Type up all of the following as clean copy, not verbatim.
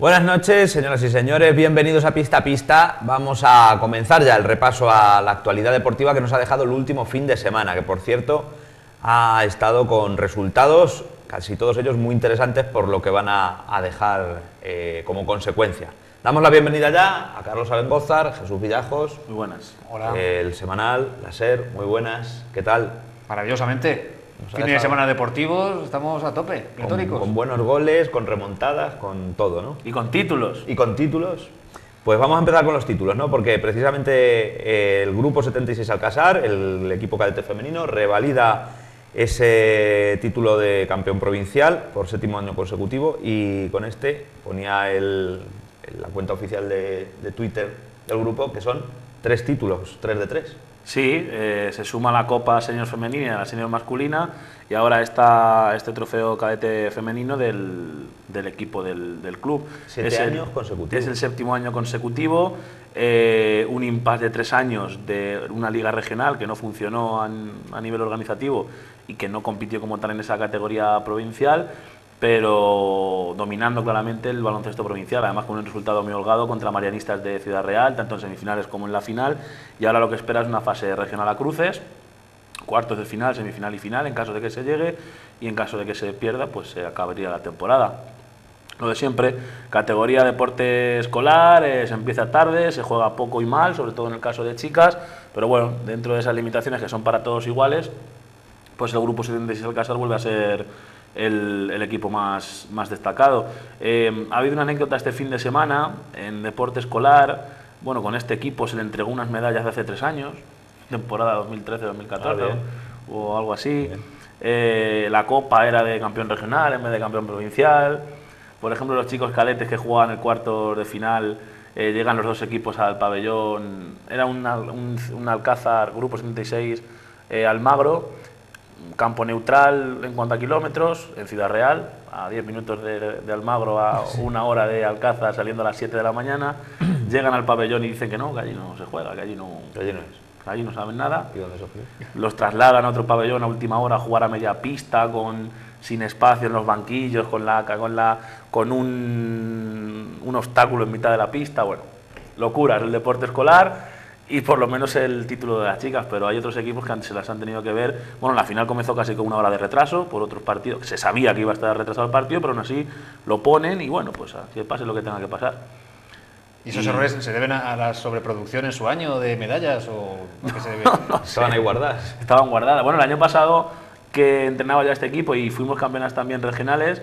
Buenas noches, señoras y señores, bienvenidos a Pista a Pista. Vamos a comenzar ya el repaso a la actualidad deportiva que nos ha dejado el último fin de semana, que por cierto ha estado con resultados, casi todos ellos muy interesantes por lo que van a dejar como consecuencia. Damos la bienvenida ya a Carlos Alenbózar, Jesús Villajos. Muy buenas. Hola. El semanal, la SER, muy buenas. ¿Qué tal? Maravillosamente. Fines de semana deportivos, estamos a tope, pletóricos. Con buenos goles, con remontadas, con todo, ¿no? Y con títulos. Y con títulos. Pues vamos a empezar con los títulos, ¿no? Porque precisamente el Grupo 76 Alcázar, el equipo cadete femenino, revalida ese título de campeón provincial por séptimo año consecutivo y con este ponía la cuenta oficial de Twitter del grupo, que son 3 títulos, 3 de 3. Sí, se suma la Copa Senior Femenina y la Senior Masculina y ahora está este trofeo cadete femenino del equipo del club. 7 años consecutivos. Es el 7º año consecutivo, un impasse de 3 años de una liga regional que no funcionó a nivel organizativo y que no compitió como tal en esa categoría provincial, pero dominando claramente el baloncesto provincial, además con un resultado muy holgado contra Marianistas de Ciudad Real, tanto en semifinales como en la final, y ahora lo que espera es una fase regional a cruces, cuartos de final, semifinal y final, en caso de que se llegue, y en caso de que se pierda, pues se acabaría la temporada. Lo de siempre, categoría deporte escolar, se empieza tarde, se juega poco y mal, sobre todo en el caso de chicas, pero bueno, dentro de esas limitaciones que son para todos iguales, pues el Grupo 76 Alcázar vuelve a ser el equipo más destacado. Ha habido una anécdota este fin de semana en deporte escolar. Bueno, con este equipo se le entregó unas medallas de hace 3 años, temporada 2013-2014 o algo así. La copa era de campeón regional en vez de campeón provincial. Por ejemplo, los chicos cadetes que jugaban el cuarto de final, llegan los dos equipos al pabellón. Era un Alcázar, Grupo 76 Almagro, campo neutral en cuanto a kilómetros, en Ciudad Real, a 10 minutos de Almagro, a 1 hora de Alcázar, saliendo a las 7 de la mañana, llegan al pabellón y dicen que allí no se juega, que allí no saben nada. Los trasladan a otro pabellón a última hora a jugar a media pista, sin espacio en los banquillos, con un obstáculo en mitad de la pista. Bueno, locuras, el deporte escolar. Y por lo menos el título de las chicas, pero hay otros equipos que se las han tenido que ver. Bueno, la final comenzó casi con 1 hora de retraso por otros partidos. Se sabía que iba a estar retrasado el partido, pero aún así lo ponen y bueno, pues así pase lo que tenga que pasar. ¿Y esos errores se deben a la sobreproducción en su año de medallas o qué se debe? No sé. Estaban ahí guardadas. Estaban guardadas. Bueno, el año pasado que entrenaba ya este equipo y fuimos campeonas también regionales,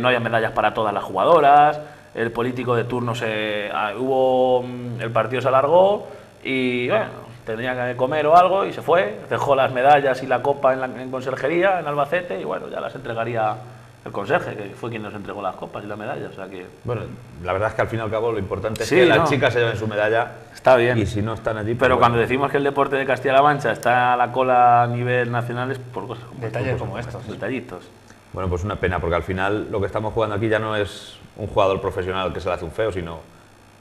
no había medallas para todas las jugadoras, el político de turno el partido se alargó. Y bueno, tendría que comer o algo y se fue, dejó las medallas y la copa en conserjería, en Albacete, y bueno, ya las entregaría el conserje, que fue quien nos entregó las copas y las medallas. O sea que... Bueno, la verdad es que al fin y al cabo lo importante es que las chicas se lleven su medalla. Está bien. Y si no están allí... Pero cuando decimos que el deporte de Castilla-La Mancha está a la cola a nivel nacional es por cosas como detalles como estos. Detallitos. Bueno, pues una pena, porque al final lo que estamos jugando aquí ya no es un jugador profesional que se le hace un feo, sino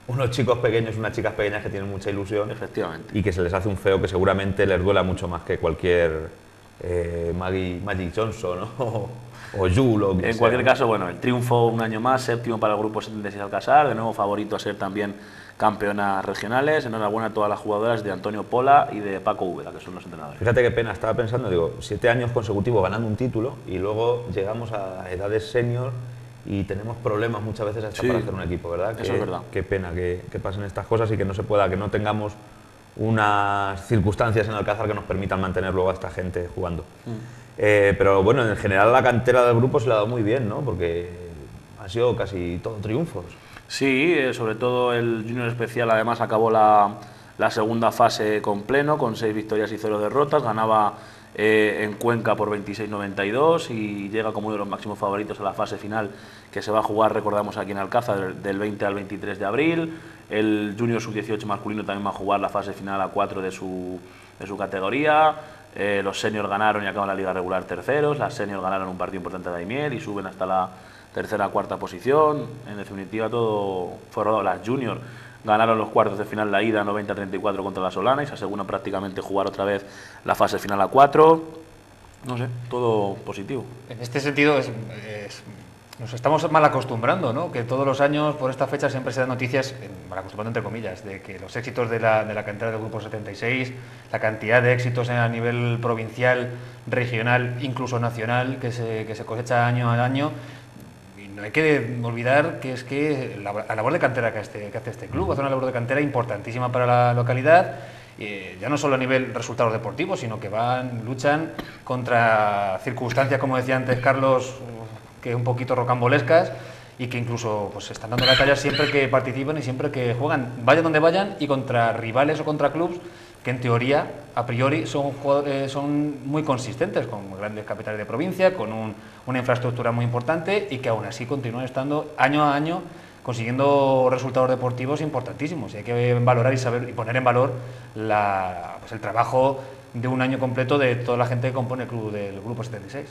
unos chicos pequeños, unas chicas pequeñas que tienen mucha ilusión. Efectivamente. Y que se les hace un feo que seguramente les duela mucho más que cualquier Magic Johnson, ¿no? o Jul, o en cualquier caso, bueno, el triunfo un año más, 7º para el Grupo 76 Alcázar, de nuevo favorito a ser también campeonas regionales. Enhorabuena a todas las jugadoras de Antonio Pola y de Paco Úbeda, que son los entrenadores. Fíjate qué pena, estaba pensando, digo, 7 años consecutivos ganando un título y luego llegamos a edades senior y tenemos problemas muchas veces hasta para hacer un equipo, ¿verdad? Eso es verdad. Qué pena que pasen estas cosas y que no se pueda, que no tengamos unas circunstancias en Alcázar que nos permitan mantener luego a esta gente jugando. Pero bueno, en general la cantera del grupo se la ha dado muy bien, ¿no? Porque ha sido casi todo triunfos. Sí, sobre todo el Junior Especial además acabó la segunda fase con pleno, con 6 victorias y 0 derrotas, ganaba en Cuenca por 26-92 y llega como uno de los máximos favoritos a la fase final que se va a jugar, recordamos, aquí en Alcázar del 20 al 23 de abril. El Junior Sub-18 masculino también va a jugar la fase final a 4 de su categoría. Los seniors ganaron y acaban la liga regular 3ros, las seniors ganaron un partido importante a Daimiel y suben hasta la 3ª o 4ª posición. En definitiva todo fue rodado. Las juniors ganaron los cuartos de final la ida 90-34 contra la Solana y se aseguran prácticamente jugar otra vez la fase final a 4. No sé, todo positivo. En este sentido es Nos estamos mal acostumbrando, ¿no? Que todos los años, por esta fecha, siempre se dan noticias, mal acostumbrando entre comillas, de que los éxitos de la cantera del Grupo 76, la cantidad de éxitos a nivel provincial, regional, incluso nacional, que se cosecha año a año. Y no hay que olvidar que es que la labor de cantera que hace este club, hace una labor de cantera importantísima para la localidad. Ya no solo a nivel resultados deportivos, sino que luchan contra circunstancias, como decía antes Carlos, que un poquito rocambolescas, y que incluso pues están dando la talla siempre que participan y siempre que juegan, vayan donde vayan, y contra rivales o contra clubs que en teoría, a priori, son muy consistentes, con grandes capitales de provincia, con una infraestructura muy importante, y que aún así continúan estando año a año consiguiendo resultados deportivos importantísimos. Y hay que valorar y saber y poner en valor el trabajo de un año completo de toda la gente que compone el club del Grupo 76.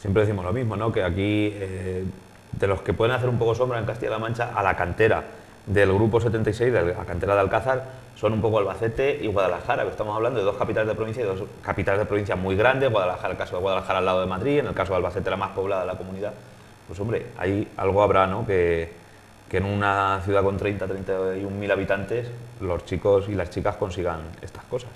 Siempre decimos lo mismo, ¿no? Que aquí, de los que pueden hacer un poco sombra en Castilla-La Mancha a la cantera del Grupo 76, de la cantera de Alcázar, son un poco Albacete y Guadalajara, que estamos hablando de dos capitales de provincia, y dos capitales de provincia muy grandes. Guadalajara, en el caso de Guadalajara, al lado de Madrid; en el caso de Albacete, la más poblada de la comunidad. Pues hombre, ahí algo habrá, ¿no? Que en una ciudad con 30, 31.000 habitantes, los chicos y las chicas consigan estas cosas.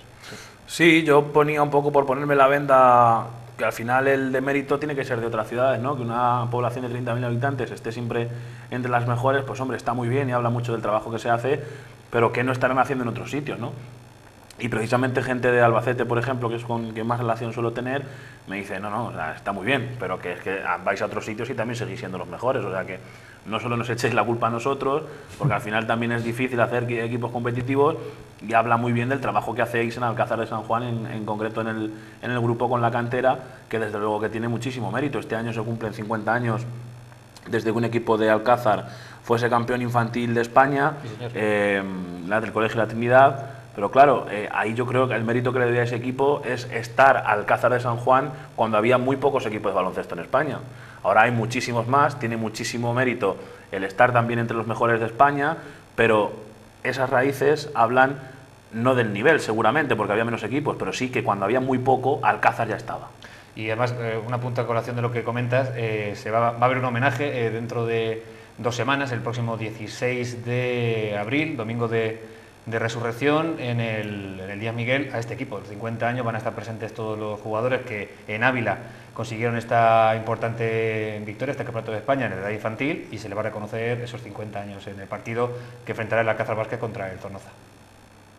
Sí, yo ponía un poco, por ponerme la venda, que al final el demérito tiene que ser de otras ciudades, ¿no? Que una población de 30.000 habitantes esté siempre entre las mejores, pues hombre, está muy bien y habla mucho del trabajo que se hace, pero que no estarán haciendo en otros sitios, ¿no? Y precisamente gente de Albacete, por ejemplo, que es con quien más relación suelo tener, me dice, no, o sea, está muy bien, pero que es que vais a otros sitios y también seguís siendo los mejores. O sea, que no solo nos echéis la culpa a nosotros, porque al final también es difícil hacer equipos competitivos, y habla muy bien del trabajo que hacéis en Alcázar de San Juan, en concreto en el grupo con la cantera, que desde luego que tiene muchísimo mérito. Este año se cumplen 50 años desde que un equipo de Alcázar fuese campeón infantil de España, sí, la del Colegio de la Trinidad. Pero claro, ahí yo creo que el mérito que le doy a ese equipo es estar al Alcázar de San Juan cuando había muy pocos equipos de baloncesto en España. Ahora hay muchísimos más, tiene muchísimo mérito el estar también entre los mejores de España, pero esas raíces hablan no del nivel, seguramente, porque había menos equipos, pero sí que cuando había muy poco, Alcázar ya estaba. Y además, una punta de colación de lo que comentas, va a haber un homenaje dentro de 2 semanas, el próximo 16 de abril, domingo de Resurrección, en el Díaz-Miguel, a este equipo. Los 50 años van a estar presentes todos los jugadores que en Ávila consiguieron esta importante victoria, este campeonato de España en la edad infantil, y se le va a reconocer esos 50 años en el partido que enfrentará el Alcázar Vázquez contra el Zornoza.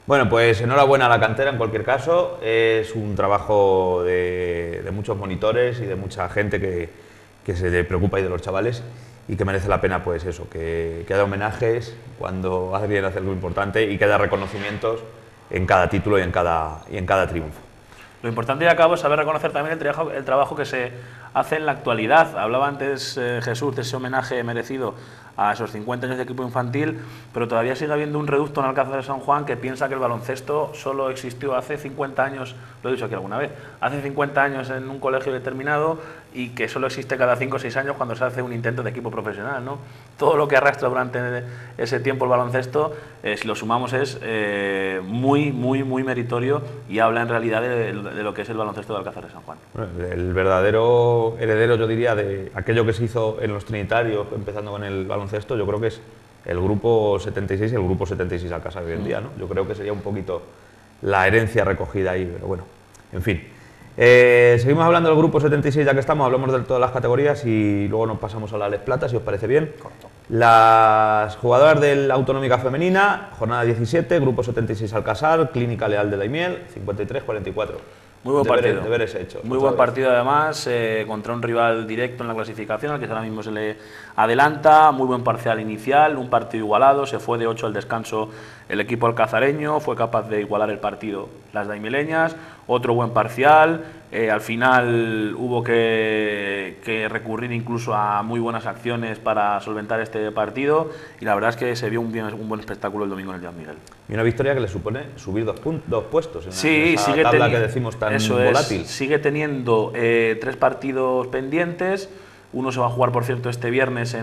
Bueno, pues enhorabuena a la cantera. En cualquier caso, es un trabajo de muchos monitores y de mucha gente que se preocupa, y de los chavales, y que merece la pena, pues eso, que haya homenajes cuando alguien hace algo importante, y que haya reconocimientos en cada título y en cada triunfo. Lo importante, y acabo, es saber reconocer también el trabajo que se hace en la actualidad. Hablaba antes Jesús de ese homenaje merecido a esos 50 años de equipo infantil, pero todavía sigue habiendo un reducto en Alcázar de San Juan que piensa que el baloncesto solo existió hace 50 años, lo he dicho aquí alguna vez, hace 50 años en un colegio determinado, y que solo existe cada 5 o 6 años cuando se hace un intento de equipo profesional, ¿no? Todo lo que arrastra durante ese tiempo el baloncesto, si lo sumamos, es muy, muy, muy meritorio, y habla en realidad de lo que es el baloncesto de Alcázar de San Juan. El verdadero heredero, yo diría, de aquello que se hizo en los trinitarios, empezando con el baloncesto, yo creo que es el Grupo 76 y el Grupo 76 Alcázar hoy en día, ¿no? Yo creo que sería un poquito la herencia recogida ahí, pero bueno, en fin. Seguimos hablando del Grupo 76, ya que estamos, hablamos de todas las categorías y luego nos pasamos a la Les Plata, si os parece bien. Correcto. Las jugadoras de la Autonómica Femenina, jornada 17, Grupo 76 Alcázar, Clínica Leal de Daimiel, 53-44. Muy buen partido. Deberes hechos. Muy buen partido, además, contra un rival directo en la clasificación, al que ahora mismo se le adelanta. Muy buen parcial inicial, un partido igualado. Se fue de 8 al descanso el equipo alcazareño, fue capaz de igualar el partido las daimieleñas. Otro buen parcial. Al final hubo que recurrir incluso a muy buenas acciones para solventar este partido, y la verdad es que se vio un buen espectáculo el domingo en el Díaz-Miguel. Y una victoria que le supone subir 2 puestos en esa tabla que decimos tan volátil. Sigue teniendo 3 partidos pendientes. Uno se va a jugar, por cierto, este viernes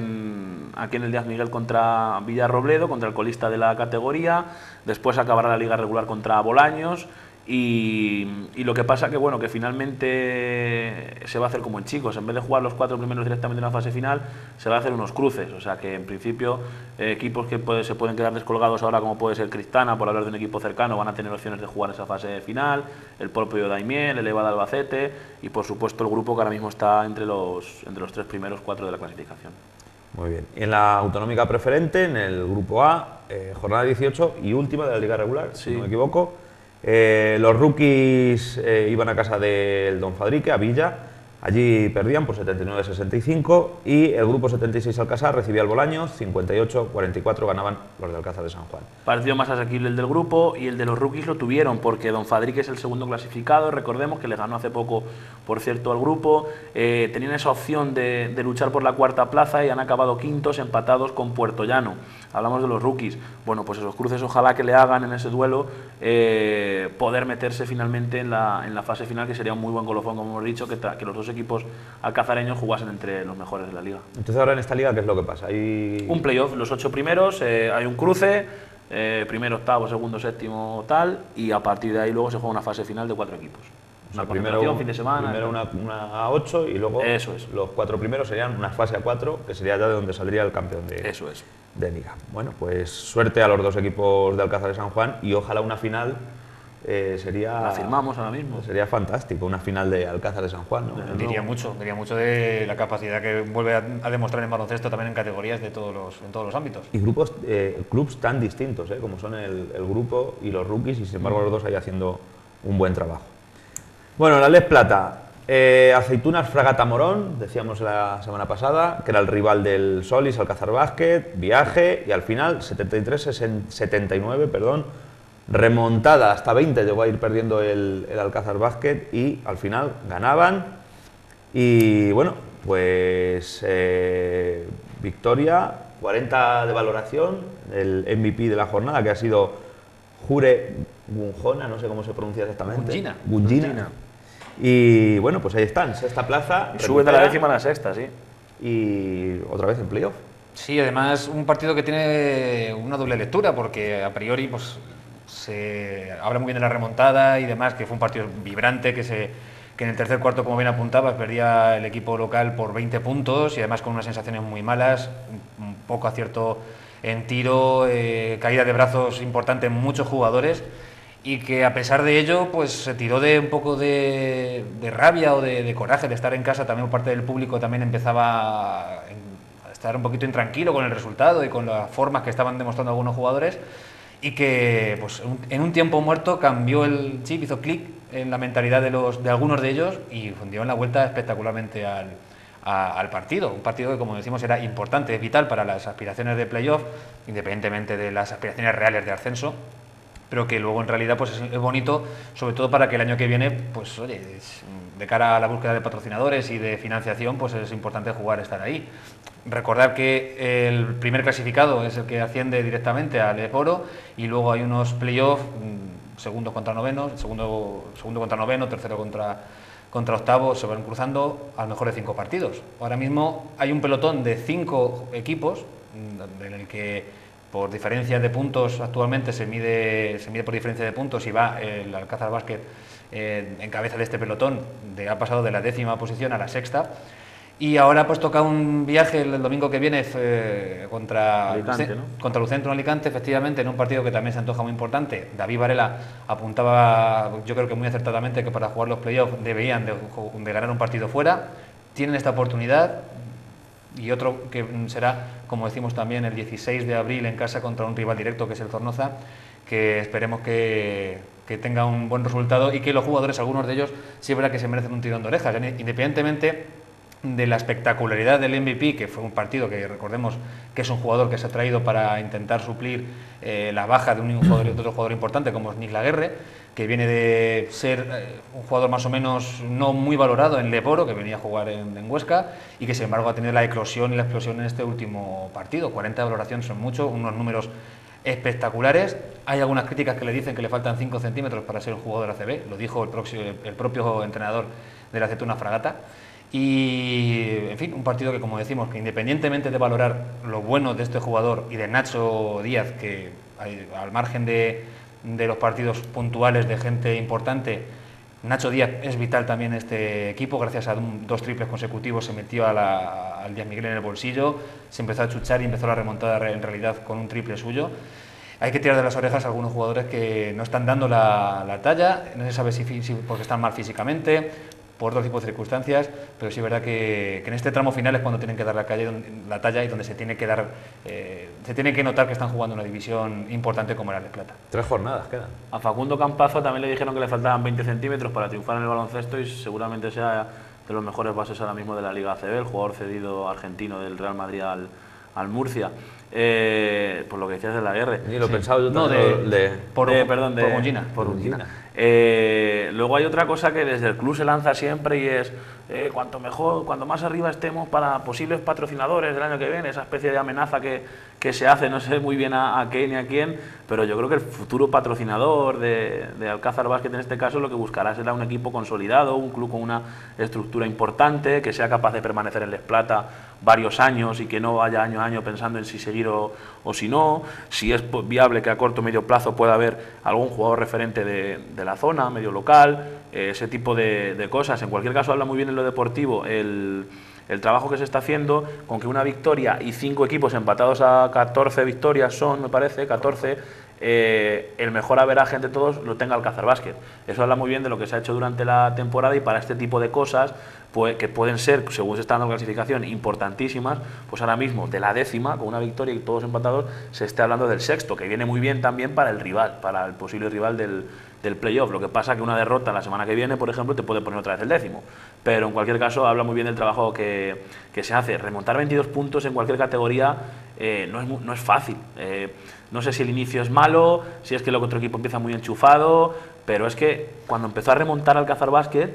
aquí en el Díaz-Miguel contra Villarrobledo, contra el colista de la categoría. Después acabará la liga regular contra Bolaños. Y lo que pasa que bueno, que finalmente se va a hacer como en chicos, en vez de jugar los 4 primeros directamente en la fase final, se va a hacer unos cruces, o sea que en principio equipos que se pueden quedar descolgados ahora, como puede ser Cristana, por hablar de un equipo cercano, van a tener opciones de jugar esa fase final, el propio Daimiel, el Elevada Albacete y por supuesto el grupo que ahora mismo está entre los 3 primeros 4 de la clasificación. Muy bien, y en la autonómica preferente, en el grupo A, jornada 18 y última de la liga regular, sí, si no me equivoco. Los rookies iban a casa del Don Fadrique, a Villa, allí perdían por 79-65 y el grupo 76 Alcázar recibía al Bolaños, 58-44 ganaban los de Alcázar de San Juan. Partido más asequible el del grupo, y el de los rookies lo tuvieron porque Don Fadrique es el segundo clasificado, recordemos que le ganó hace poco, por cierto, al grupo, tenían esa opción de luchar por la cuarta plaza y han acabado quintos empatados con Puerto Llano. Hablamos de los rookies, bueno, pues esos cruces ojalá que le hagan en ese duelo poder meterse finalmente en la fase final, que sería un muy buen colofón, como hemos dicho, que los dos equipos alcazareños jugasen entre los mejores de la liga. Entonces ahora en esta liga, ¿qué es lo que pasa? Hay un playoff, los 8 primeros, hay un cruce, primero, octavo, segundo, séptimo, tal, y a partir de ahí luego se juega una fase final de 4 equipos. O sea, primero, fin de semana, primero una A8 y luego eso es. Los 4 primeros serían una fase A4, que sería ya de donde saldría el campeón eso es. De liga. Bueno, pues suerte a los dos equipos de Alcázar de San Juan y ojalá una final sería... La firmamos ahora mismo. Sería fantástico, una final de Alcázar de San Juan, ¿no? Diría mucho de la capacidad que vuelve a demostrar en baloncesto, también en categorías en todos los ámbitos. Y grupos, clubs tan distintos, como son el grupo y los rookies, y sin embargo los dos ahí haciendo un buen trabajo. Bueno, la Les Plata, Aceitunas Fragata Morón, decíamos la semana pasada, que era el rival del Solís, Alcázar Basket, viaje, y al final 73-79, perdón, remontada hasta 20, llegó a ir perdiendo el Alcázar Basket y al final ganaban. Y bueno, pues victoria, 40 de valoración, el MVP de la jornada, que ha sido Jure Bunjina, no sé cómo se pronuncia exactamente. Bunjina. Y bueno, pues ahí están, sexta plaza. Suben de la décima a la sexta, sí. Y otra vez en playoff. Sí, además un partido que tiene una doble lectura, porque a priori pues se habla muy bien de la remontada y demás, que fue un partido vibrante, que en el tercer cuarto, como bien apuntabas, perdía el equipo local por 20 puntos y además con unas sensaciones muy malas, un poco acierto en tiro, caída de brazos importante en muchos jugadores, y que a pesar de ello pues se tiró de un poco de rabia o de coraje de estar en casa. También parte del público también empezaba a estar un poquito intranquilo con el resultado y con las formas que estaban demostrando algunos jugadores, y que pues en un tiempo muerto cambió el chip, hizo clic en la mentalidad de algunos de ellos y dieron la vuelta espectacularmente al partido, un partido que, como decimos, era importante, es vital para las aspiraciones de playoff, independientemente de las aspiraciones reales de ascenso, pero que luego en realidad pues es bonito, sobre todo para que el año que viene, pues oye, de cara a la búsqueda de patrocinadores y de financiación, pues es importante jugar, estar ahí. Recordar que el primer clasificado es el que asciende directamente al Eporo, y luego hay unos playoffs, segundos contra novenos, segundo contra noveno, tercero contra octavos, se van cruzando al mejor de 5 partidos. Ahora mismo hay un pelotón de 5 equipos, en el que por diferencia de puntos actualmente se mide por diferencia de puntos, y va el Alcázar Basket en cabeza de este pelotón, ha pasado de la 10ª posición a la 6ª, y ahora pues toca un viaje el domingo que viene contra Lucentro en Alicante, efectivamente, en un partido que también se antoja muy importante. David Varela apuntaba, yo creo que muy acertadamente, que para jugar los playoffs debían de ganar un partido fuera, tienen esta oportunidad. Y otro que será, como decimos también, el 16 de abril en casa contra un rival directo, que es el Zornoza, que esperemos que tenga un buen resultado y que los jugadores, algunos de ellos, sí es verdad que se merecen un tirón de orejas, independientemente de la espectacularidad del MVP, que fue un partido que, recordemos, que es un jugador que se ha traído para intentar suplir la baja de otro jugador importante, como es Nick Laguerre, que viene de ser un jugador más o menos no muy valorado en Leporo, que venía a jugar en Huesca, y que sin embargo ha tenido la eclosión y la explosión en este último partido. 40 de valoración son muchos, unos números espectaculares. Hay algunas críticas que le dicen que le faltan 5 centímetros para ser un jugador ACB, lo dijo el propio entrenador de la Aceituna Fragata. Y, en fin, un partido que, como decimos, que independientemente de valorar lo bueno de este jugador y de Nacho Díaz, que al margen de de los partidos puntuales de gente importante. Nacho Díaz es vital también en este equipo, gracias a dos triples consecutivos se metió al Díaz-Miguel en el bolsillo, se empezó a chuchar y empezó la remontada en realidad con un triple suyo. Hay que tirar de las orejas a algunos jugadores que no están dando la talla, no se sabe si porque están mal físicamente, por otro tipo de circunstancias, pero sí es verdad que en este tramo final es cuando tienen que dar la talla y donde se tiene que dar, se tiene que notar que están jugando una división importante como la Les Plata. 3 jornadas quedan. A Facundo Campazo también le dijeron que le faltaban 20 centímetros para triunfar en el baloncesto y seguramente sea de los mejores bases ahora mismo de la Liga ACB, el jugador cedido argentino del Real Madrid al Murcia. Por lo que decías de la guerra. Ni lo pensaba yo también. Por Bunjina. Luego hay otra cosa que desde el club se lanza siempre y es cuanto mejor, cuanto más arriba estemos para posibles patrocinadores del año que viene, esa especie de amenaza que se hace, no sé muy bien a qué ni a quién, pero yo creo que el futuro patrocinador de Alcázar Basket en este caso lo que buscará será un equipo consolidado, un club con una estructura importante, que sea capaz de permanecer en Les Plata varios años y que no vaya año a año pensando en si seguir o si no, si es viable que a corto o medio plazo pueda haber algún jugador referente de la zona, medio local, ese tipo de cosas. En cualquier caso, habla muy bien en lo deportivo el trabajo que se está haciendo, con que una victoria y 5 equipos empatados a 14 victorias son, me parece, 14, el mejor averaje entre todos lo tenga Alcázar Basket. Eso habla muy bien de lo que se ha hecho durante la temporada y para este tipo de cosas, pues, que pueden ser, según se está dando la clasificación, importantísimas, pues ahora mismo de la 10ª, con una victoria y todos empatados, se está hablando del 6º, que viene muy bien también para el rival, para el posible rival del playoff. Lo que pasa que una derrota la semana que viene, por ejemplo, te puede poner otra vez el 10º. Pero en cualquier caso, habla muy bien del trabajo que se hace. Remontar 22 puntos en cualquier categoría no es fácil. No sé si el inicio es malo, si es que el otro equipo empieza muy enchufado, pero es que cuando empezó a remontar Alcázar Basket,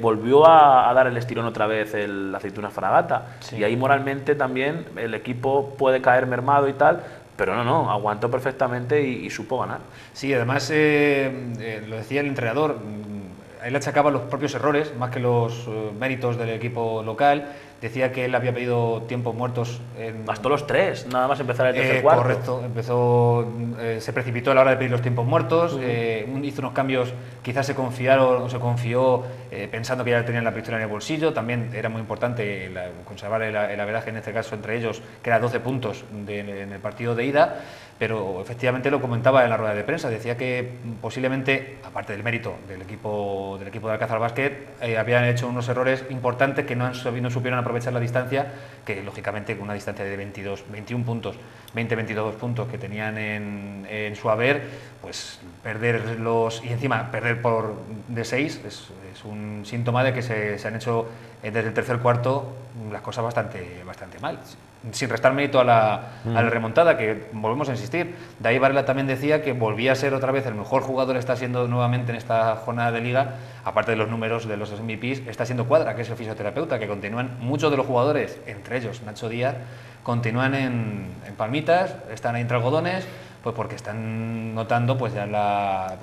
volvió a dar el estirón otra vez la Aceitunas Fragata. Sí. Y ahí moralmente también el equipo puede caer mermado y tal, pero no, aguantó perfectamente y supo ganar. Sí, además lo decía el entrenador, él achacaba los propios errores más que los méritos del equipo local. Decía que él había pedido tiempos muertos. Bastó los 3, nada más empezar el tercer cuarto. Correcto, se precipitó a la hora de pedir los tiempos muertos, hizo unos cambios, quizás se confiaron o se confió pensando que ya tenían la pistola en el bolsillo. También era muy importante conservar el averaje, en este caso entre ellos, que era 12 puntos en el partido de ida, pero efectivamente lo comentaba en la rueda de prensa, decía que posiblemente, aparte del mérito del equipo de Alcázar Basket, habían hecho unos errores importantes que no supieron aprovechar la distancia, que lógicamente con una distancia de 20-22 puntos que tenían en su haber, pues perderlos, y encima perder por de 6 es un síntoma de que se han hecho desde el tercer cuarto las cosas bastante mal, sin restar mérito a la remontada, que volvemos a insistir. De ahí Varela también decía que volvía a ser otra vez el mejor jugador, está siendo nuevamente en esta jornada de liga, aparte de los números de los MVPs, está siendo Cuadra, que es el fisioterapeuta, que continúan muchos de los jugadores, entre ellos Nacho Díaz, continúan en palmitas, están ahí entre algodones, pues porque están notando pues ya la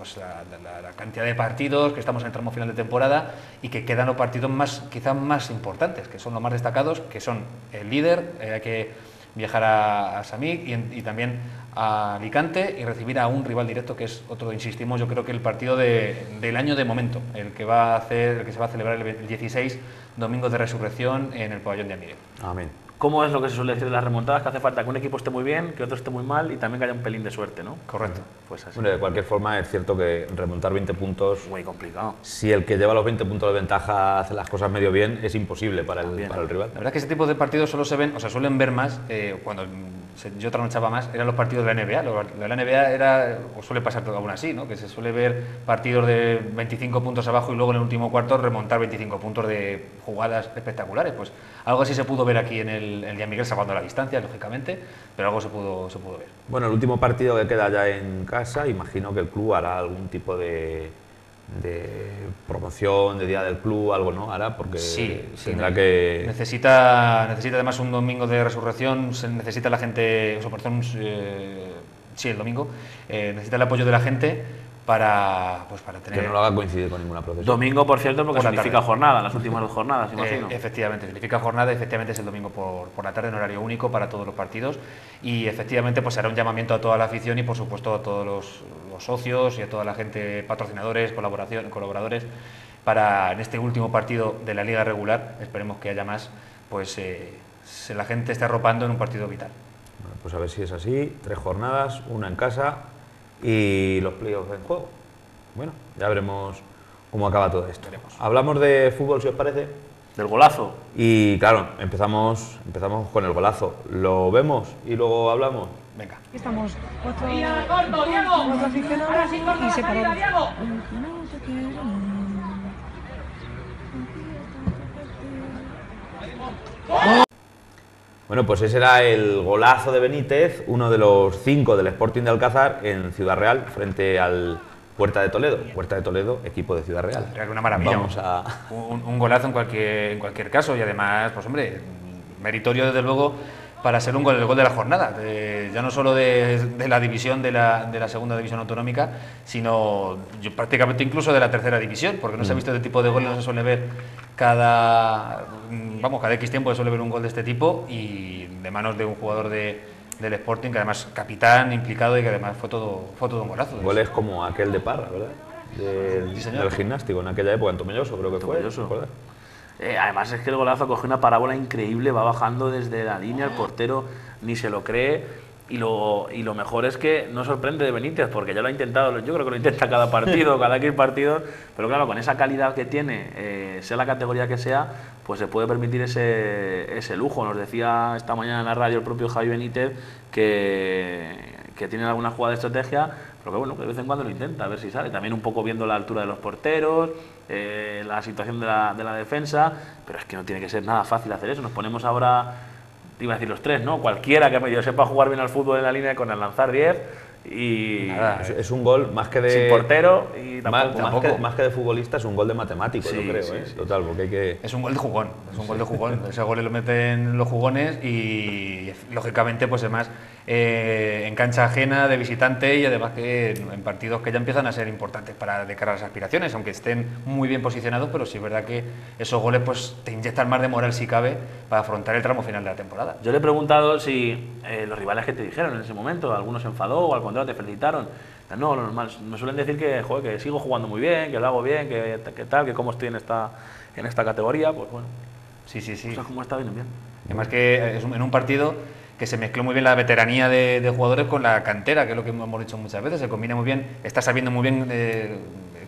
cantidad de partidos, que estamos en el tramo final de temporada y que quedan los partidos quizás más importantes, que son los más destacados, que son el líder, hay que viajar a Samik y también a Alicante y recibir a un rival directo, que es otro, insistimos, yo creo que el partido del año de momento, el que se va a celebrar el 16, Domingo de Resurrección, en el pabellón de Amire. Amén. ¿Cómo es lo que se suele decir de las remontadas? Que hace falta que un equipo esté muy bien, que otro esté muy mal y también que haya un pelín de suerte, ¿no? Correcto. Pues así. Bueno, de cualquier forma es cierto que remontar 20 puntos... muy complicado. Si el que lleva los 20 puntos de ventaja hace las cosas medio bien, es imposible para el rival. La verdad es que ese tipo de partidos suelen ver más, cuando yo trasnochaba más, eran los partidos de la NBA. La NBA suele pasar aún así, ¿no? Que se suele ver partidos de 25 puntos abajo y luego en el último cuarto remontar 25 puntos de jugadas espectaculares. Pues algo así se pudo ver aquí en el Díaz-Miguel, salvando la distancia, lógicamente, pero algo se pudo ver. Bueno, el último partido que queda ya en casa, imagino que el club hará algún tipo de promoción, de día del club, algo, ¿no? Hará, porque sí, tendrá que... Necesita además un domingo de resurrección, necesita la gente, el domingo, necesita el apoyo de la gente para tener... Que no lo haga coincidir con ninguna profesión. Domingo, por cierto, porque por significa jornada, las últimas dos jornadas, imagino. Efectivamente, significa jornada, efectivamente es el domingo por la tarde, en horario único para todos los partidos, y efectivamente pues hará un llamamiento a toda la afición y por supuesto a todos los socios y a toda la gente, patrocinadores, colaboradores, para en este último partido de la liga regular, esperemos que haya más, pues la gente está arropando en un partido vital. Bueno, pues a ver si es así, 3 jornadas, 1 en casa... y los playoffs en juego. Bueno, ya veremos cómo acaba todo esto. Hablamos de fútbol, si os parece. Del golazo. Y claro, empezamos con el golazo. ¿Lo vemos y luego hablamos? Venga. Aquí estamos 4 aficionados y separados. Bueno, pues ese era el golazo de Benítez, uno de los 5 del Sporting de Alcázar en Ciudad Real, frente al Puerta de Toledo. Puerta de Toledo, equipo de Ciudad Real. Una maravilla. Vamos a... un golazo en cualquier caso y además, pues hombre, meritorio desde luego para ser el gol de la jornada. Ya no solo de la división, de la segunda división autonómica, sino prácticamente incluso de la tercera división, porque no se ha visto este tipo de goles, no se suele ver cada X tiempo se suele ver un gol de este tipo y de manos de un jugador del Sporting, que además capitán, implicado y que además fue todo un golazo. Goles como aquel de Parra, ¿verdad? Del gimnástico, en aquella época, en Tomelloso creo que fue. Además es que el golazo cogió una parábola increíble, va bajando desde la línea, el portero ni se lo cree y lo mejor es que no sorprende de Benítez, porque ya lo ha intentado, yo creo que lo intenta cada partido, cada X partido, pero claro, con esa calidad que tiene, sea la categoría que sea, pues se puede permitir ese lujo. Nos decía esta mañana en la radio el propio Javi Benítez que tienen alguna jugada de estrategia, pero que bueno, que de vez en cuando lo intenta, a ver si sale. También un poco viendo la altura de los porteros, la situación de la defensa, pero es que no tiene que ser nada fácil hacer eso. Nos ponemos ahora, iba a decir los 3, ¿no? Cualquiera que medio sepa jugar bien al fútbol en la línea con el lanzar 10 y... Nada, es un gol más que de... Sin portero y más que de futbolista, es un gol de matemático, sí, yo creo, sí, sí, total, porque hay que... Es un gol de jugón, Ese gol lo meten los jugones y lógicamente, pues además, en cancha ajena, de visitante y además que en partidos que ya empiezan a ser importantes para de cara a las aspiraciones, aunque estén muy bien posicionados, pero sí es verdad que esos goles pues te inyectan más de moral si cabe para afrontar el tramo final de la temporada. Yo le he preguntado si los rivales que te dijeron en ese momento, algunos se enfadó o al contrario te felicitaron. No, lo normal, me suelen decir que, joder, que sigo jugando muy bien, que lo hago bien, que tal, que cómo estoy en esta categoría, pues bueno. Sí. O sea, cómo está bien. Además que en un partido que se mezcló muy bien la veteranía de jugadores con la cantera, que es lo que hemos dicho muchas veces, se combina muy bien, está sabiendo muy bien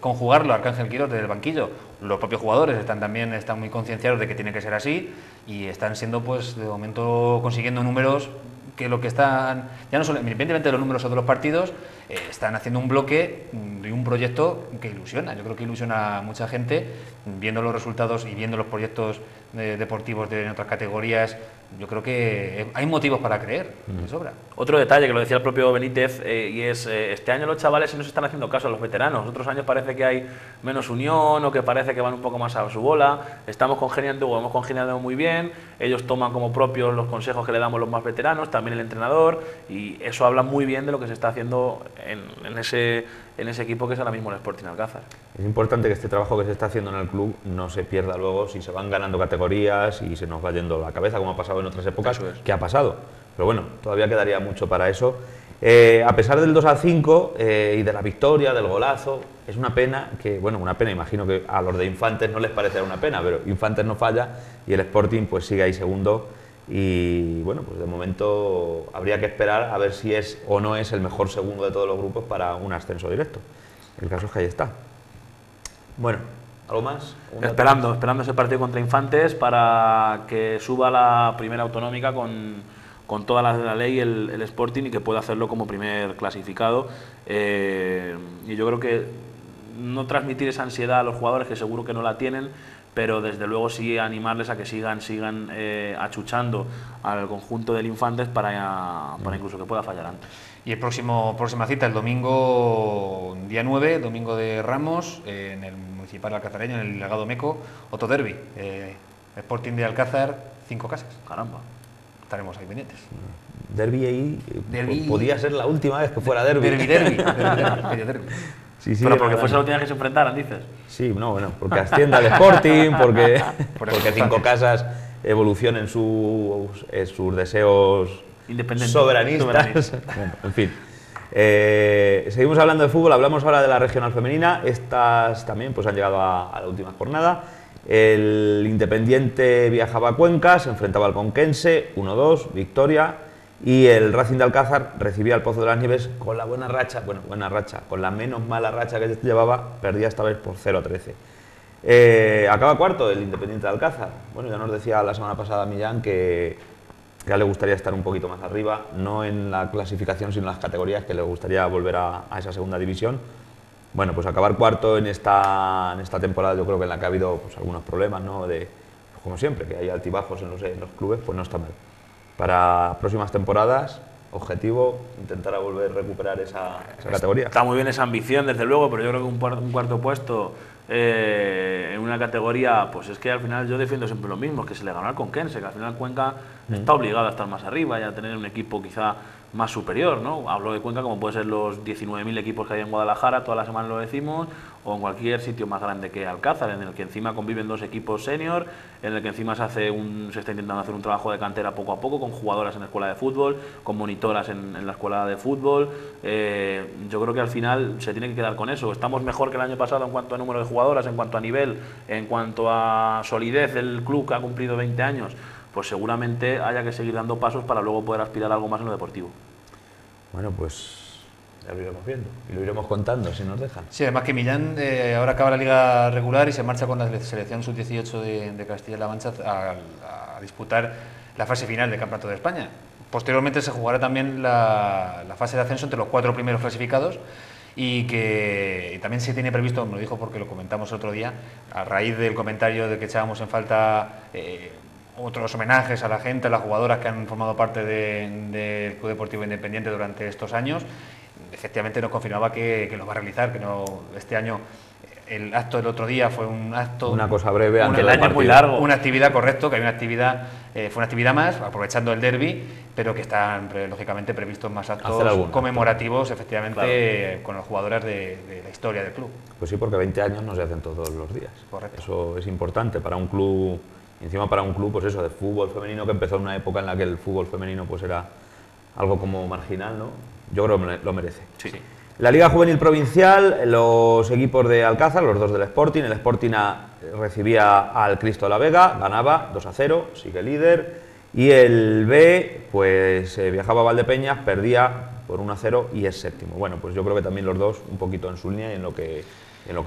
conjugarlo Arcángel Quirós desde el banquillo. Los propios jugadores están muy concienciados de que tiene que ser así y están siendo, pues, de momento consiguiendo números que lo que están, ya no solo independientemente de los números o de los partidos, están haciendo un bloque y un proyecto que ilusiona. Yo creo que ilusiona a mucha gente, viendo los resultados y viendo los proyectos deportivos de otras categorías. Yo creo que hay motivos para creer, de sobra. Otro detalle que lo decía el propio Benítez, y es este año los chavales no se están haciendo caso a los veteranos. Otros años parece que hay menos unión o que parece que van un poco más a su bola. Hemos congeniado muy bien, ellos toman como propios los consejos que le damos los más veteranos, también el entrenador, y eso habla muy bien de lo que se está haciendo en ese equipo que es ahora mismo el Sporting Alcázar. Es importante que este trabajo que se está haciendo en el club no se pierda luego si se van ganando categorías y se nos va yendo la cabeza, como ha pasado en otras épocas, que ha pasado. Pero bueno, todavía quedaría mucho para eso. A pesar del 2-5 y de la victoria, del golazo, es una pena que, bueno, una pena, imagino que a los de Infantes no les parecerá una pena, pero Infantes no falla y el Sporting pues sigue ahí segundo y bueno, pues de momento habría que esperar a ver si es o no es el mejor segundo de todos los grupos para un ascenso directo. El caso es que ahí está. Bueno, ¿algo más? Esperando ese partido contra Infantes para que suba la primera autonómica con todas las de la ley el Sporting y que pueda hacerlo como primer clasificado. Y yo creo que no transmitir esa ansiedad a los jugadores, que seguro que no la tienen, pero desde luego sí animarles a que sigan achuchando al conjunto del Infantes para incluso que pueda fallar antes. Y el próxima cita, el domingo día 9, domingo de Ramos, en el municipal alcazareño, en el Legado Meco, otro derbi, Sporting de Alcázar, 5 Casas. Caramba. Estaremos ahí pendientes. Derbi ahí, podía ser la última vez que fuera derbi. Derbi. Sí, sí, pero porque fuese lo tienes que enfrentar, dices. Sí, no, bueno, porque ascienda al Sporting, porque Cinco Casas evolucionen sus deseos soberanistas. Bueno, en fin. Seguimos hablando de fútbol, hablamos ahora de la regional femenina. Estas también pues han llegado a la última jornada. El Independiente viajaba a Cuenca, se enfrentaba al Conquense, 1-2, victoria. Y el Racing de Alcázar recibía al Pozo de las Nieves con la buena racha, bueno, buena racha, con la menos mala racha que llevaba, perdía esta vez por 0-13. Acaba cuarto el Independiente de Alcázar. Bueno, ya nos decía la semana pasada Millán que ya le gustaría estar un poquito más arriba, no en la clasificación, sino en las categorías, que le gustaría volver a esa segunda división. Bueno, pues acabar cuarto en esta temporada, yo creo que en la que ha habido pues, algunos problemas, ¿no? Como siempre, que hay altibajos en los clubes, pues no está mal. Para próximas temporadas, objetivo, intentar volver a recuperar esa categoría. Está muy bien esa ambición, desde luego, pero yo creo que un cuarto puesto en una categoría, pues es que al final yo defiendo siempre lo mismo, que se le ganó al Conquense, que al final Cuenca está obligado a estar más arriba y a tener un equipo quizá más superior, ¿no? Hablo de Cuenca como puede ser los 19.000 equipos que hay en Guadalajara, todas las semanas lo decimos, o en cualquier sitio más grande que Alcázar, en el que encima conviven dos equipos senior, en el que encima se está intentando hacer un trabajo de cantera poco a poco, con jugadoras en la escuela de fútbol, con monitoras en la escuela de fútbol. Yo creo que al final se tiene que quedar con eso. Estamos mejor que el año pasado en cuanto a número de jugadoras, en cuanto a nivel, en cuanto a solidez del club que ha cumplido 20 años. Pues seguramente haya que seguir dando pasos para luego poder aspirar a algo más en lo deportivo. Bueno, pues ya lo iremos viendo y lo iremos contando si nos dejan. Sí, además que Millán ahora acaba la liga regular y se marcha con la selección sub-18 de Castilla-La Mancha a disputar la fase final del Campeonato de España. Posteriormente se jugará también la fase de ascenso entre los 4 primeros clasificados. Y que también se tiene previsto, me lo dijo porque lo comentamos otro día, a raíz del comentario de que echábamos en falta otros homenajes a la gente, a las jugadoras que han formado parte del Club Deportivo Independiente durante estos años. Efectivamente nos confirmaba que lo va a realizar, que no este año. El acto del otro día fue un acto... Una cosa breve antes del año muy largo. Una actividad, correcto, que hay una actividad, fue una actividad más, aprovechando el derbi, pero que están, lógicamente, previstos más actos conmemorativos, efectivamente, claro, con los jugadores de la historia del club. Pues sí, porque 20 años no se hacen todos los días. Correcto. Eso es importante para un club, encima para un club, pues eso, de fútbol femenino, que empezó en una época en la que el fútbol femenino pues era algo como marginal, ¿no? Yo creo que lo merece. Sí. Sí. La Liga Juvenil Provincial, los equipos de Alcázar, los dos del Sporting, el Sporting recibía al Cristo de la Vega, ganaba 2-0, sigue líder, y el B, pues viajaba a Valdepeñas, perdía por 1-0 y es séptimo. Bueno, pues yo creo que también los dos un poquito en su línea y en lo que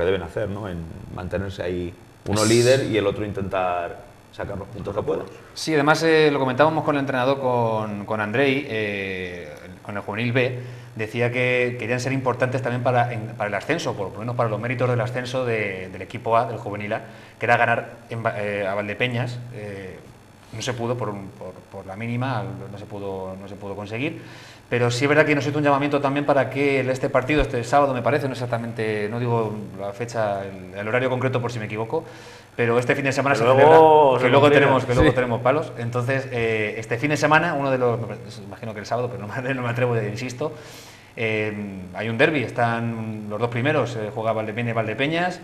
deben hacer, ¿no? En mantenerse ahí uno líder y el otro intentar sacar los puntos que pueda. Sí, además lo comentábamos con el entrenador, con Andrei, con el Juvenil B, decía que querían ser importantes también para el ascenso, por lo menos para los méritos del ascenso del equipo A, del Juvenil A, que era ganar a Valdepeñas. No se pudo por la mínima, no se pudo conseguir, pero sí es verdad que nos hizo un llamamiento también para que este partido, este sábado me parece, no exactamente, no digo la fecha, el horario concreto por si me equivoco, pero este fin de semana se celebra, que luego tenemos palos, entonces este fin de semana, uno de los, imagino que el sábado, pero no me atrevo, insisto, hay un derbi, están los dos primeros, juega Valdepeña y Valdepeñas,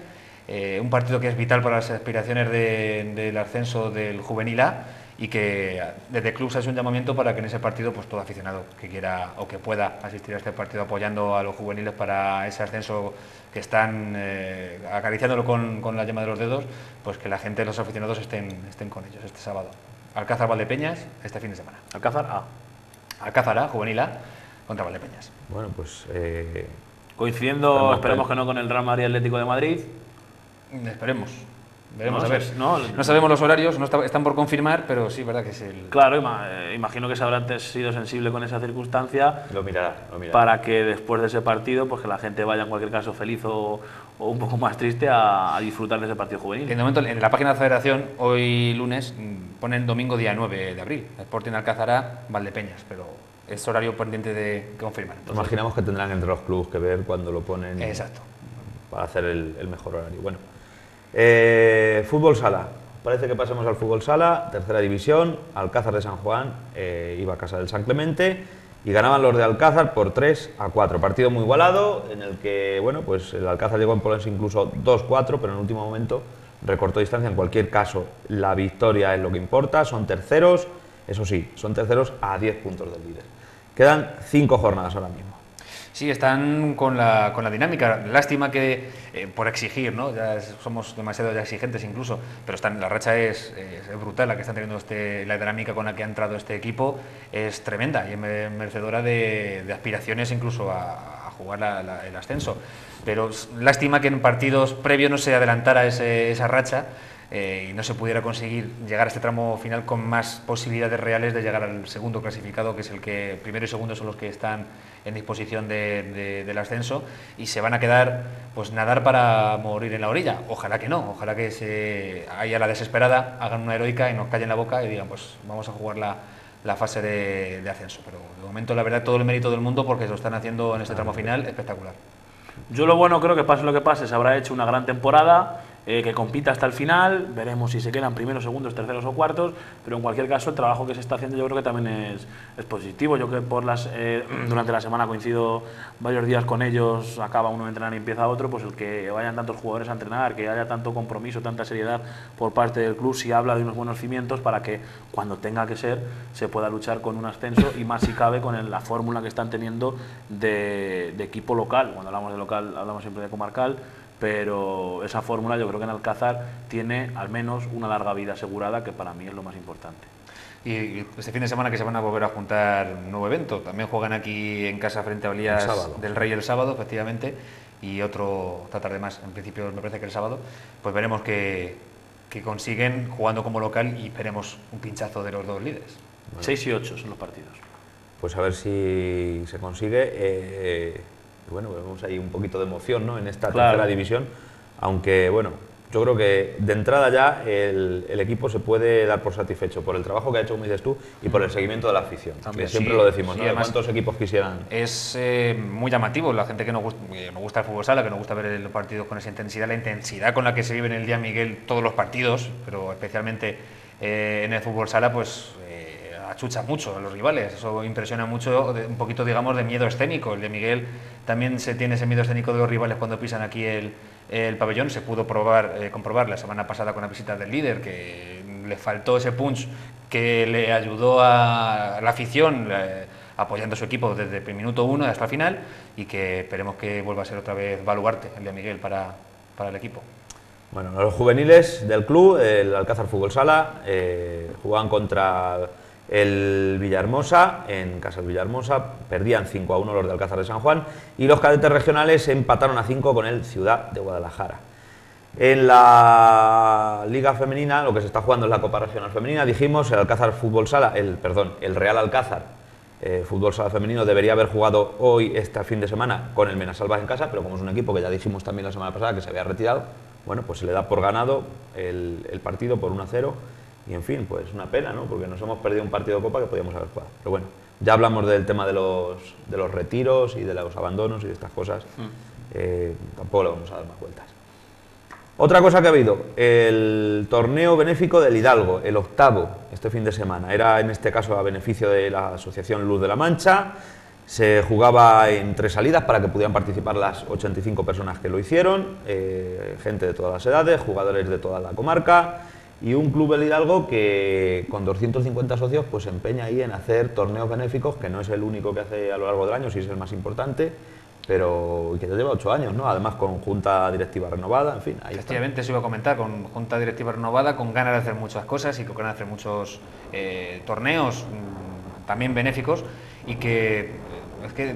un partido que es vital para las aspiraciones del ascenso del Juvenil A y que desde el club se hace un llamamiento para que en ese partido pues todo aficionado que quiera o que pueda asistir a este partido apoyando a los juveniles para ese ascenso que están acariciándolo con la yema de los dedos, pues que la gente, los aficionados estén con ellos este sábado. Alcázar Valdepeñas este fin de semana. Alcázar A. Alcázar A, Juvenil A, contra Valdepeñas. Bueno, pues... coincidiendo, esperemos que no con el Real Madrid Atlético de Madrid. Esperemos, veremos, a ver. No sabemos los horarios, están por confirmar, pero sí, verdad que es el... Claro, imagino que se habrá antes sido sensible con esa circunstancia. Lo mirará. Para que después de ese partido, pues que la gente vaya en cualquier caso feliz o un poco más triste a disfrutar de ese partido juvenil. En el momento, en la página de la Federación, hoy lunes, ponen domingo día 9 de abril, Sporting Alcázar, Valdepeñas, pero... es horario pendiente de confirmar. Entonces, imaginamos que tendrán entre los clubes que ver cuando lo ponen. Exacto. Para hacer el mejor horario. Bueno. Fútbol sala, parece que pasemos al fútbol sala, tercera división, Alcázar de San Juan iba a casa del San Clemente y ganaban los de Alcázar por 3-4. Partido muy igualado, en el que, bueno, pues el Alcázar llegó a imponerse incluso 2-4, pero en el último momento recortó distancia. En cualquier caso, la victoria es lo que importa, son terceros, eso sí, son terceros a 10 puntos del líder. Quedan 5 jornadas ahora mismo. Sí, están con la dinámica. Lástima que, por exigir, ¿no? Ya somos demasiado ya exigentes incluso, pero están, la racha es brutal, la que están teniendo la dinámica con la que ha entrado este equipo es tremenda y es merecedora de aspiraciones incluso a jugar el ascenso. Pero lástima que en partidos previos no se adelantara esa racha y no se pudiera conseguir llegar a este tramo final con más posibilidades reales de llegar al segundo clasificado, que es el que primero y segundo son los que están en disposición del ascenso, y se van a quedar, pues, nadar para morir en la orilla. Ojalá que no, ojalá que se haya la desesperada, hagan una heroica y nos callen la boca y digan, pues vamos a jugar la fase de ascenso. Pero de momento, la verdad, todo el mérito del mundo, porque lo están haciendo en este tramo final espectacular. Yo lo bueno, creo que pase lo que pase, se habrá hecho una gran temporada, que compita hasta el final. Veremos si se quedan primeros, segundos, terceros o cuartos, pero en cualquier caso el trabajo que se está haciendo yo creo que también es positivo. Yo que durante la semana coincido varios días con ellos, acaba uno de entrenar y empieza otro, pues el que vayan tantos jugadores a entrenar, que haya tanto compromiso, tanta seriedad por parte del club, si habla de unos buenos cimientos para que cuando tenga que ser se pueda luchar con un ascenso, y más si cabe con la fórmula que están teniendo de equipo local. Cuando hablamos de local hablamos siempre de comarcal, pero esa fórmula yo creo que en Alcázar tiene al menos una larga vida asegurada, que para mí es lo más importante. Y este fin de semana que se van a volver a juntar un nuevo evento, también juegan aquí en casa frente a Olías del Rey el sábado, efectivamente, y otro esta tarde más, en principio me parece que el sábado, pues veremos que consiguen jugando como local, y esperemos un pinchazo de los dos líderes. Bueno. 6 y 8 son los partidos. Pues a ver si se consigue. Bueno, vemos ahí un poquito de emoción, ¿no?, en esta tercera división, aunque bueno, yo creo que de entrada ya el equipo se puede dar por satisfecho por el trabajo que ha hecho, como dices tú, y por el seguimiento de la afición, que siempre lo decimos, ¿no? Además, ¿cuántos equipos quisieran? Es muy llamativo, la gente que nos gusta el fútbol sala, que nos gusta ver los partidos con esa intensidad, la intensidad con la que se vive en el Díaz-Miguel todos los partidos, pero especialmente en el fútbol sala, pues achucha mucho a los rivales, eso impresiona mucho, un poquito, digamos, de miedo escénico. El de Miguel también se tiene ese miedo escénico de los rivales cuando pisan aquí el pabellón. Se pudo comprobar la semana pasada con la visita del líder, que le faltó ese punch que le ayudó a la afición, apoyando a su equipo desde el minuto 1 hasta el final, y que esperemos que vuelva a ser otra vez baluarte el de Miguel para el equipo. Bueno, los juveniles del club, el Alcázar Fútbol Sala, jugaban contra el Villahermosa, en casa del Villahermosa, perdían 5-1 los de Alcázar de San Juan, y los cadetes regionales empataron a 5 con el Ciudad de Guadalajara. En la Liga Femenina, lo que se está jugando es la Copa Regional Femenina. Dijimos, el Alcázar Fútbol Sala, el Real Alcázar Fútbol Sala Femenino debería haber jugado hoy, este fin de semana, con el Menasalvas en casa, pero como es un equipo que ya dijimos también la semana pasada que se había retirado, bueno, pues se le da por ganado el partido por 1-0. Y en fin, pues una pena, ¿no?, porque nos hemos perdido un partido de Copa que podíamos haber jugado. Pero bueno, ya hablamos del tema de los retiros y de los abandonos y de estas cosas. Tampoco le vamos a dar más vueltas. Otra cosa que ha habido, el torneo benéfico del Hidalgo, el 8º, este fin de semana. Era, en este caso, a beneficio de la asociación Luz de la Mancha. Se jugaba en 3 salidas para que pudieran participar las 85 personas que lo hicieron. Gente de todas las edades, jugadores de toda la comarca, y un club del Hidalgo que con 250 socios pues se empeña ahí en hacer torneos benéficos, que no es el único que hace a lo largo del año, sí es el más importante, pero que ya lleva 8 años, ¿no?, además con junta directiva renovada, en fin. Efectivamente, se iba a comentar, con junta directiva renovada, con ganas de hacer muchas cosas y con ganas de hacer muchos torneos también benéficos, y que es que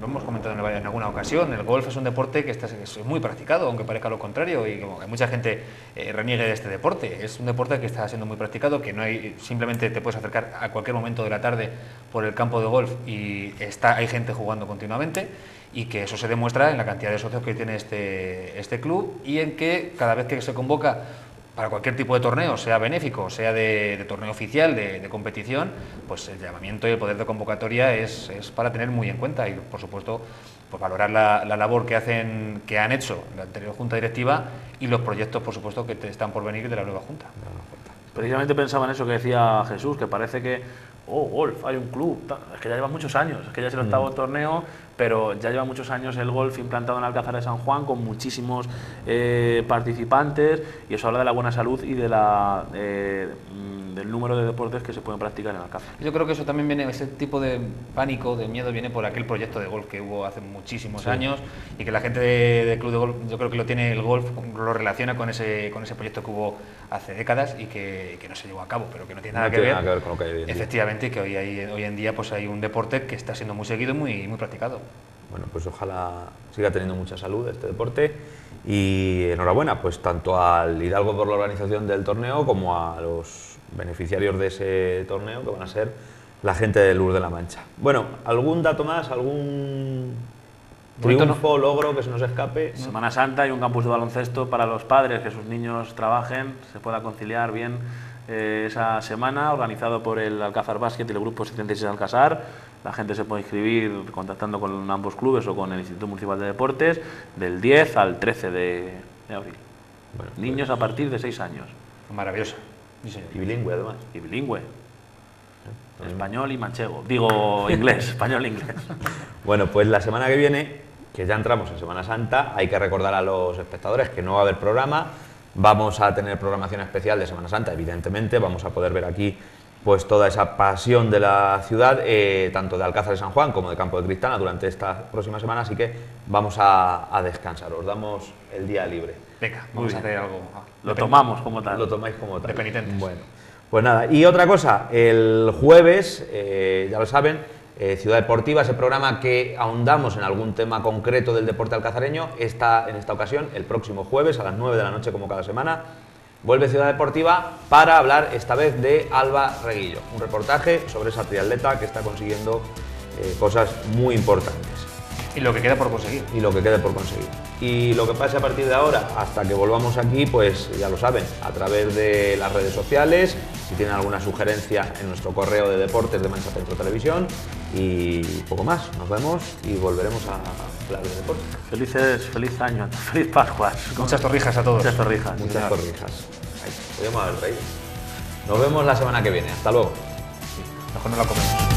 lo hemos comentado en alguna ocasión, el golf es un deporte que es muy practicado, aunque parezca lo contrario, y mucha gente reniegue de este deporte. Es un deporte que está siendo muy practicado, que no hay, simplemente te puedes acercar a cualquier momento de la tarde por el campo de golf y hay gente jugando continuamente, y que eso se demuestra en la cantidad de socios que tiene este club, y en que cada vez que se convoca para cualquier tipo de torneo, sea benéfico, sea de torneo oficial, de competición, pues el llamamiento y el poder de convocatoria es para tener muy en cuenta, y por supuesto pues valorar la labor que han hecho la anterior junta directiva y los proyectos, por supuesto, que están por venir de la nueva junta. Precisamente pensaba en eso que decía Jesús, que parece que oh, golf, hay un club, tal. Es que ya lleva muchos años, es que ya es el octavo torneo, pero ya lleva muchos años el golf implantado en Alcázar de San Juan con muchísimos participantes, y eso habla de la buena salud y de la, del número de deportes que se pueden practicar en Alcázar. Yo creo que eso también viene, ese tipo de pánico, de miedo, viene por aquel proyecto de golf que hubo hace muchísimos años, y que la gente del club de golf, yo creo que lo tiene, el golf lo relaciona con ese proyecto que hubo hace décadas y que no se llevó a cabo, pero que no tiene nada, nada que ver con lo que hay hoy en día. Efectivamente, que hoy, hoy en día pues hay un deporte que está siendo muy seguido y muy practicado. Bueno, pues ojalá siga teniendo mucha salud este deporte, y enhorabuena pues tanto al Hidalgo por la organización del torneo como a los beneficiarios de ese torneo, que van a ser la gente de Luz de la Mancha. Bueno, ¿algún dato más? ¿Algún triunfo, logro que se nos escape? Semana Santa y un campus de baloncesto para los padres, que sus niños trabajen, se pueda conciliar bien esa semana, organizado por el Alcázar Basket y el Grupo 76 Alcázar. La gente se puede inscribir contactando con ambos clubes o con el Instituto Municipal de Deportes, del 10 al 13 de abril. Bueno, niños pues, a partir de 6 años. Maravilloso. Y bilingüe, además. Y bilingüe. Español y manchego. Digo, inglés. Español e inglés. Bueno, pues la semana que viene, que ya entramos en Semana Santa, hay que recordar a los espectadores que no va a haber programa. Vamos a tener programación especial de Semana Santa, evidentemente. Vamos a poder ver aquí pues toda esa pasión de la ciudad, tanto de Alcázar de San Juan como de Campo de Cristana, durante esta próxima semana. Así que vamos a descansar. Os damos el día libre. Venga, vamos a hacer algo. Lo tomamos como tal. Lo tomáis como tal. De penitentes. Bueno, pues nada. Y otra cosa, el jueves, ya lo saben, Ciudad Deportiva, ese programa que ahondamos en algún tema concreto del deporte alcazareño, está en esta ocasión el próximo jueves a las 9 de la noche, como cada semana. Vuelve Ciudad Deportiva para hablar esta vez de Alba Reguillo, un reportaje sobre esa triatleta que está consiguiendo cosas muy importantes. Y lo que queda por conseguir. Y lo que queda por conseguir. Y lo que pase a partir de ahora, hasta que volvamos aquí, pues ya lo saben, a través de las redes sociales, si tienen alguna sugerencia en nuestro correo de deportes de Mancha Centro Televisión, y poco más. Nos vemos y volveremos a hablar de deportes. Felices, feliz año, feliz Pascuas. Muchas torrijas a todos. Muchas torrijas. Muchas torrijas. Podemos haber reído. Nos vemos la semana que viene. Hasta luego. Sí, mejor no la comemos.